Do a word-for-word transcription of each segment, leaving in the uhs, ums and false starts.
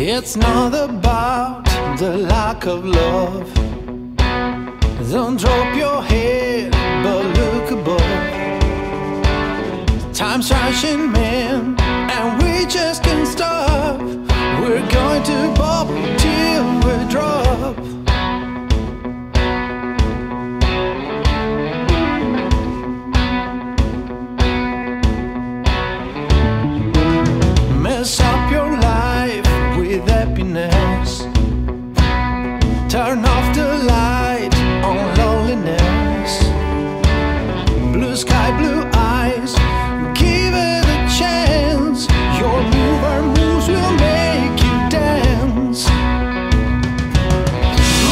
It's not about the lack of love. Don't drop your head, but look above. Time's rushing, man, and we just can't stop. We're going to bob till we drop. Mess up your life with happiness. Turn off the light on loneliness. Blue sky, blue eyes, give it a chance. Your mover moves will make you dance. Ooh,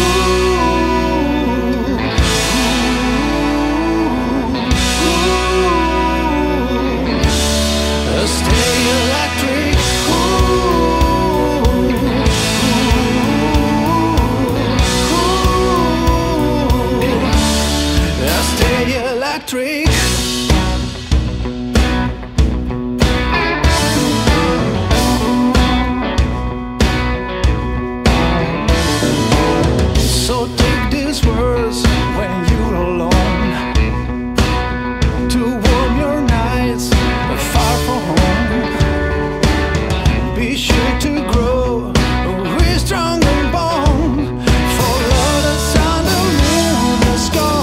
ooh, ooh, ooh. Stay electric. Electric. So take these words when you're alone, to warm your nights far from home. Be sure to grow with strong and bone, for all the sun the moon is gone.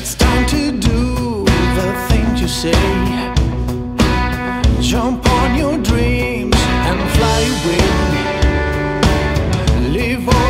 It's time to do the things you say. Jump on your dreams and fly away. Live on.